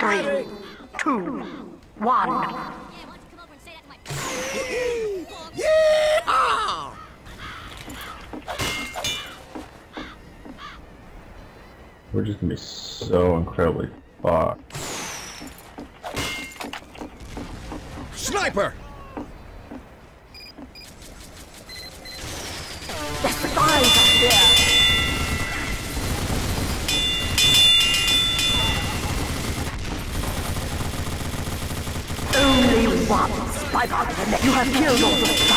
3, 2, 1. Yeah! We're just gonna be so incredibly fucked. Sniper! That's the guys up there! One spike on the neck. You have killed all the spies.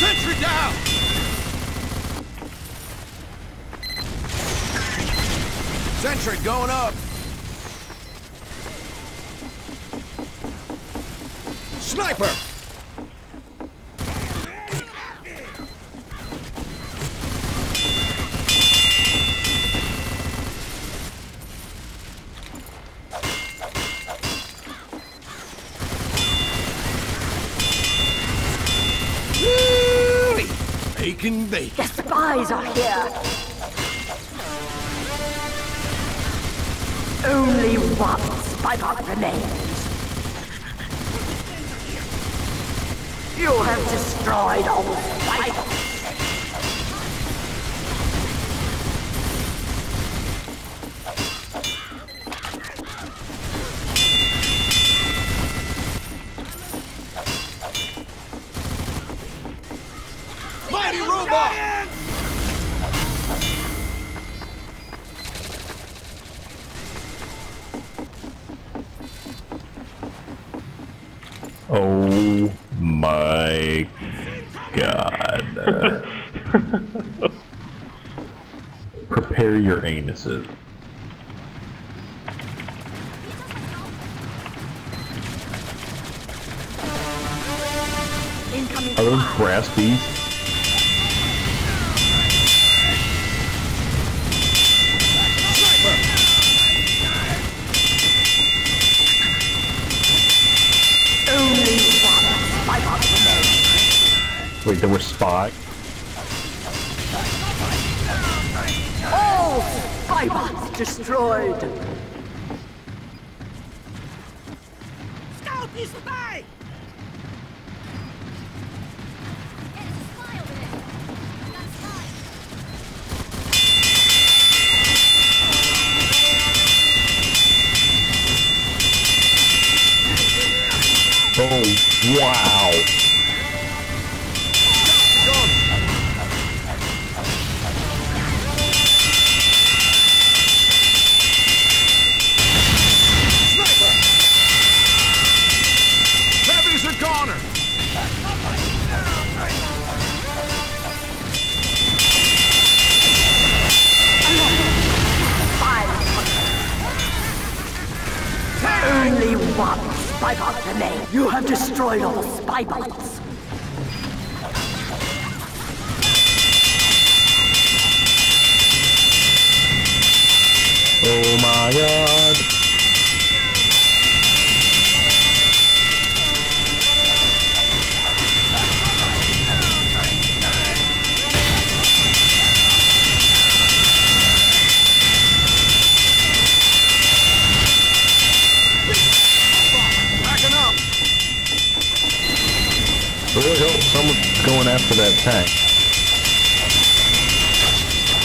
Sentry down. Sentry going up. Sniper. The spies are here. Only one spy pod remains. You have destroyed all spy Oh my god. Prepare your anuses. Are those brass beasts? Wait, there were spy. Oh, spy bots destroyed. Scout is spy. Oh, wow. Only one spy bot remains. You have destroyed all spy bots. Oh my god. Really hope someone's going after that tank,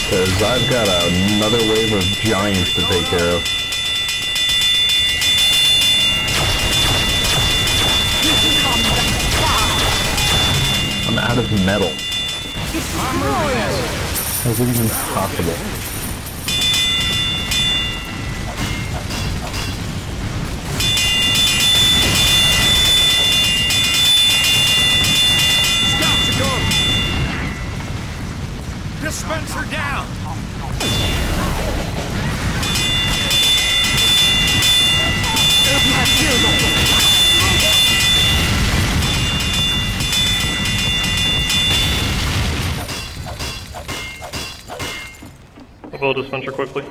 because I've got another wave of giants to take care of. I'm out of metal. How's it even possible? Dispenser down! I'll build a dispenser quickly.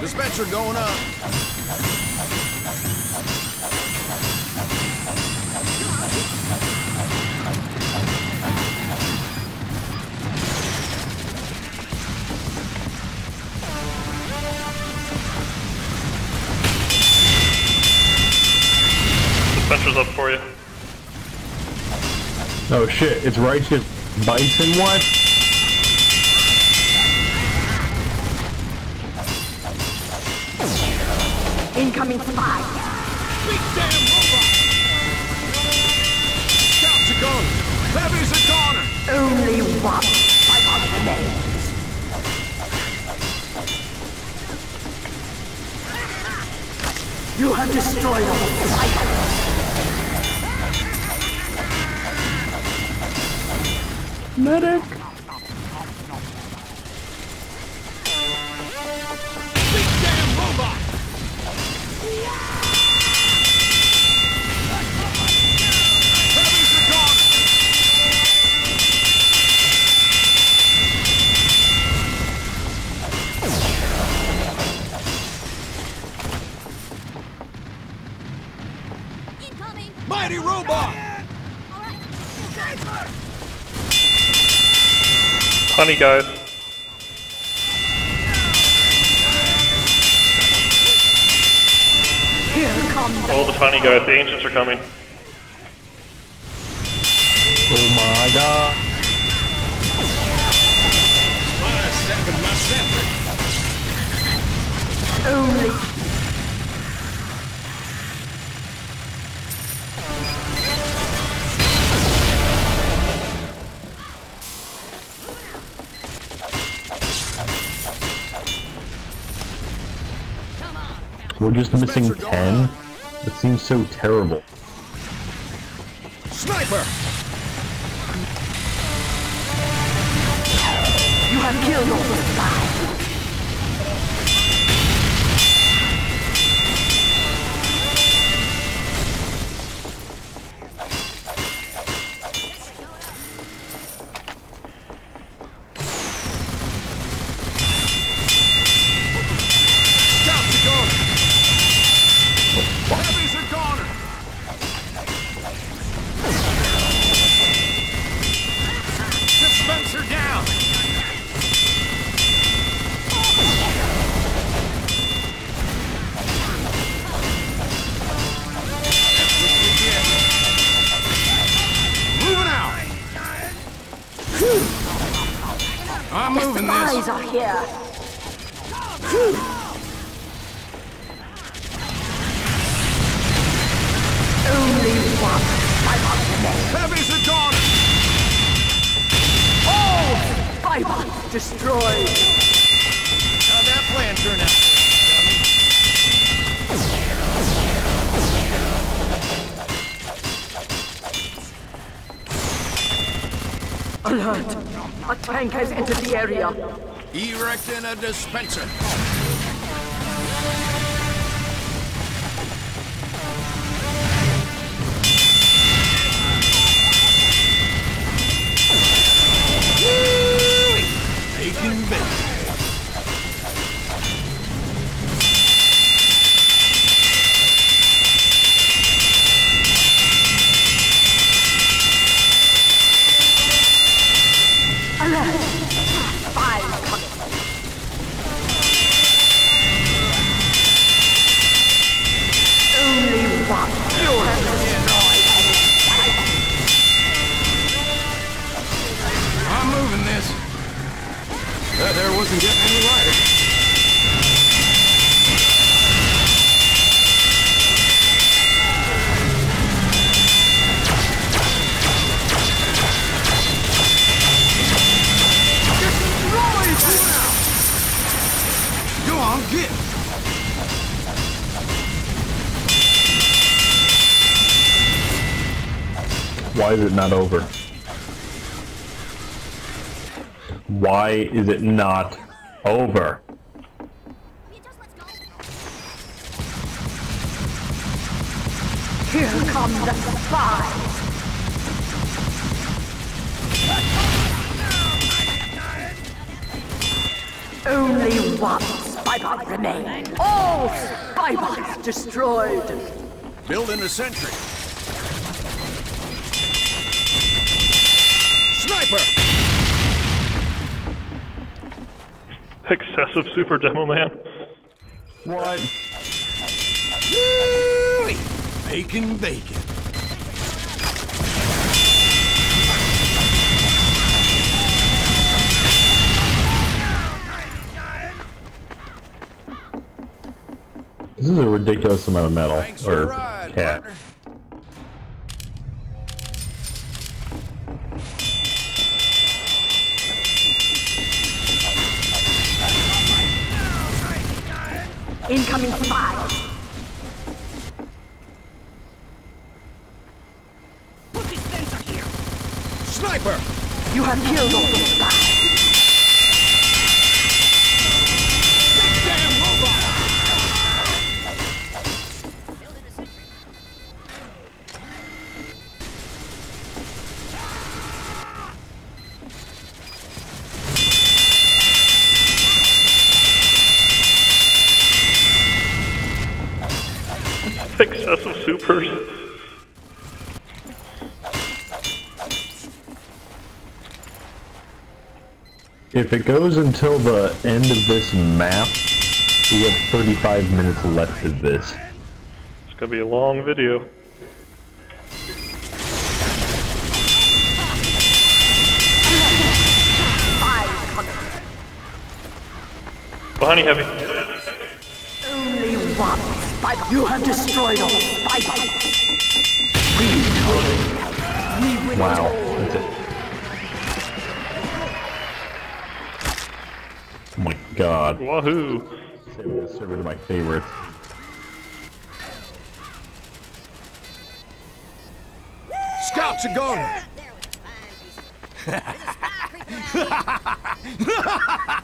Dispenser going up! Spencer's up for you. Oh shit, it's Righteous Bison, what? Incoming spy! Big damn robot! Count to go! Levy's a goner! Only one! 500 men! You have destroyed all the life. Medic! Big damn robot! Mighty robot! Honey, guys. All the funny guys, the ancients are coming. Oh my god. Only. We're just missing 10? That seems so terrible. Sniper! You have killed all the I'm moving this. The spies are here. Only one. Heavy's a gun. Oh! Spybot destroyed. How'd that plan turn out? Alert! A tank has entered the area. Erecting a dispenser. Taking there wasn't getting any lighter. Go on, get it. Why is it not over? Why is it not over? Here come the spies! Only one Spybot remains. All Spybots destroyed. Building a sentry. Sniper! Excessive super demo man. What? Taking bacon. This is a ridiculous amount of metal, or cat. Incoming supplies. Put these things up here. Sniper! You have killed all the spies. Big damn robot! Successful supers. If it goes until the end of this map, we have 35 minutes left of this. It's gonna be a long video. Behind you, heavy. Only one spider. You have destroyed all spiders. Wow, that's it. Oh my god. Wahoo! This server is my favorite. Scouts are gone!